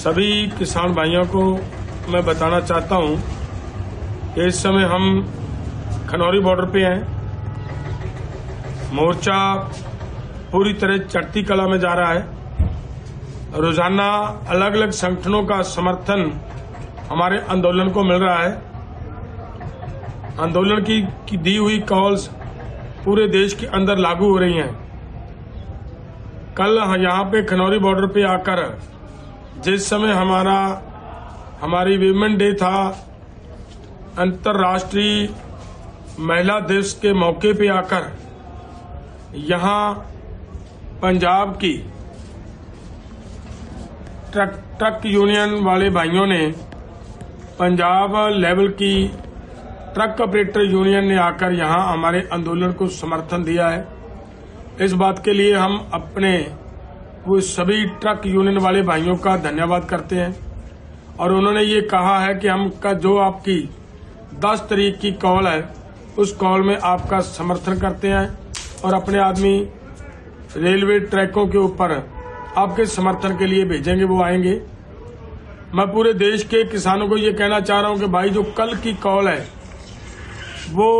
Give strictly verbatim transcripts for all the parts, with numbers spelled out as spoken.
सभी किसान भाइयों को मैं बताना चाहता हूं कि इस समय हम खनौरी बॉर्डर पे हैं। मोर्चा पूरी तरह चढ़ती कला में जा रहा है। रोजाना अलग अलग संगठनों का समर्थन हमारे आंदोलन को मिल रहा है। आंदोलन की, की दी हुई कॉल्स पूरे देश के अंदर लागू हो रही हैं। कल यहाँ पे खनौरी बॉर्डर पे आकर जिस समय हमारा हमारी वीमेन डे था, अंतर्राष्ट्रीय महिला दिवस के मौके पे आकर यहाँ पंजाब की ट्रक ट्रक यूनियन वाले भाइयों ने, पंजाब लेवल की ट्रक ऑपरेटर यूनियन ने आकर यहाँ हमारे आंदोलन को समर्थन दिया है। इस बात के लिए हम अपने वो सभी ट्रक यूनियन वाले भाइयों का धन्यवाद करते हैं। और उन्होंने ये कहा है कि हम का जो आपकी दस तारीख की कॉल है, उस कॉल में आपका समर्थन करते हैं और अपने आदमी रेलवे ट्रैकों के ऊपर आपके समर्थन के लिए भेजेंगे, वो आएंगे। मैं पूरे देश के किसानों को ये कहना चाह रहा हूं कि भाई जो कल की कॉल है वो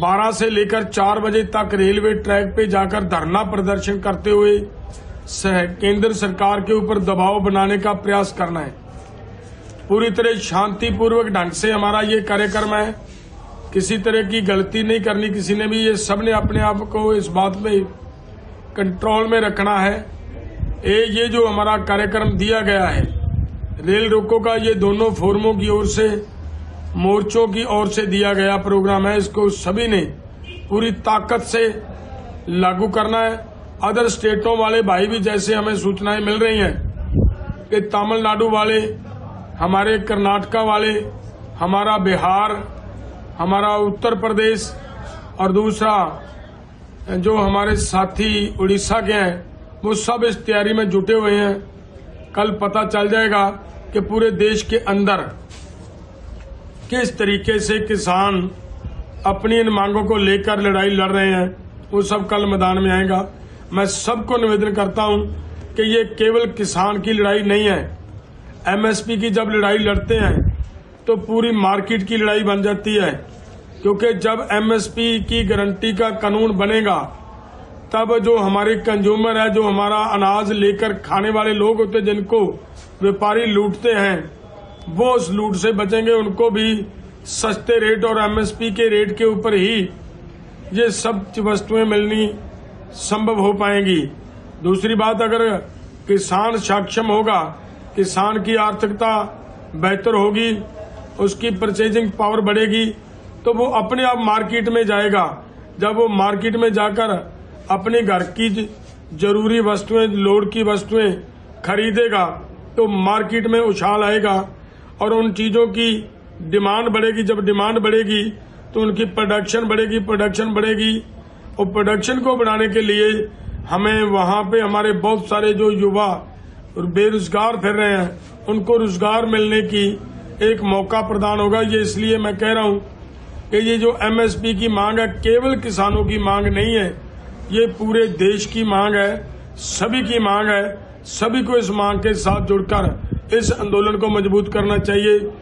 बारह से लेकर चार बजे तक रेलवे ट्रैक पे जाकर धरना प्रदर्शन करते हुए केंद्र सरकार के ऊपर दबाव बनाने का प्रयास करना है। पूरी तरह शांतिपूर्वक ढंग से हमारा ये कार्यक्रम है। किसी तरह की गलती नहीं करनी किसी ने भी। ये सब ने अपने आप को इस बात में कंट्रोल में रखना है। ए, ये जो हमारा कार्यक्रम दिया गया है रेल रोको का, ये दोनों फोरमों की ओर से, मोर्चों की ओर से दिया गया प्रोग्राम है। इसको सभी ने पूरी ताकत से लागू करना है। अदर स्टेटों वाले भाई भी, जैसे हमें सूचनाएं मिल रही हैं कि तमिलनाडु वाले, हमारे कर्नाटका वाले, हमारा बिहार, हमारा उत्तर प्रदेश और दूसरा जो हमारे साथी उड़ीसा के हैं, वो सब इस तैयारी में जुटे हुए हैं। कल पता चल जाएगा कि पूरे देश के अंदर किस तरीके से किसान अपनी इन मांगों को लेकर लड़ाई लड़ रहे हैं, वो सब कल मैदान में आएगा। मैं सबको निवेदन करता हूं कि ये केवल किसान की लड़ाई नहीं है। एमएसपी की जब लड़ाई लड़ते हैं तो पूरी मार्केट की लड़ाई बन जाती है, क्योंकि जब एमएसपी की गारंटी का कानून बनेगा तब जो हमारे कंज्यूमर है, जो हमारा अनाज लेकर खाने वाले लोग होते हैं, जिनको व्यापारी लूटते हैं, वो उस लूट से बचेंगे। उनको भी सस्ते रेट और एमएसपी के रेट के ऊपर ही ये सब वस्तुएं मिलनी संभव हो पाएंगी। दूसरी बात, अगर किसान सक्षम होगा, किसान की आर्थिकता बेहतर होगी, उसकी परचेजिंग पावर बढ़ेगी, तो वो अपने आप मार्केट में जाएगा। जब वो मार्केट में जाकर अपने घर की जरूरी वस्तुएं, लोड की वस्तुएं खरीदेगा तो मार्केट में उछाल आएगा और उन चीजों की डिमांड बढ़ेगी। जब डिमांड बढ़ेगी तो उनकी प्रोडक्शन बढ़ेगी, प्रोडक्शन बढ़ेगी और प्रोडक्शन को बढ़ाने के लिए हमें वहां पे हमारे बहुत सारे जो युवा बेरोजगार फिर रहे हैं, उनको रोजगार मिलने की एक मौका प्रदान होगा। ये इसलिए मैं कह रहा हूं कि ये जो एमएसपी की मांग है केवल किसानों की मांग नहीं है, ये पूरे देश की मांग है, सभी की मांग है। सभी को इस मांग के साथ जुड़कर इस आंदोलन को मजबूत करना चाहिए।